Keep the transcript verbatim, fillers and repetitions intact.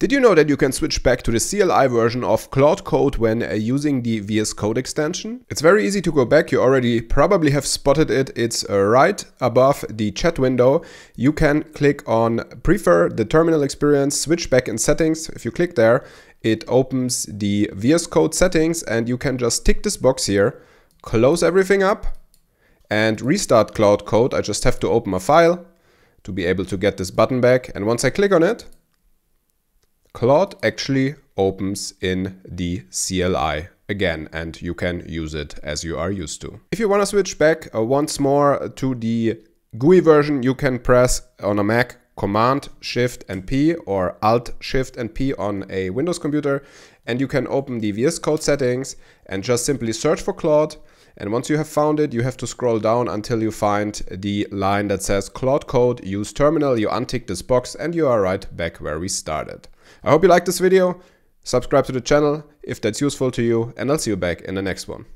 Did you know that you can switch back to the C L I version of Claude Code when uh, using the V S Code extension? It's very easy to go back. You already probably have spotted it. It's uh, right above the chat window. You can click on Prefer, the terminal experience, switch back in settings. If you click there, it opens the V S Code settings and you can just tick this box here, close everything up and restart Claude Code. I just have to open a file to be able to get this button back. And once I click on it, Claude actually opens in the C L I again, and you can use it as you are used to. If you want to switch back uh, once more to the G U I version, you can press on a Mac Command Shift and P or Alt Shift and P on a Windows computer, and you can open the V S Code settings and just simply search for Claude. And once you have found it, you have to scroll down until you find the line that says Claude Code, use terminal. You untick this box and you are right back where we started. I hope you liked this video. Subscribe to the channel if that's useful to you, and I'll see you back in the next one.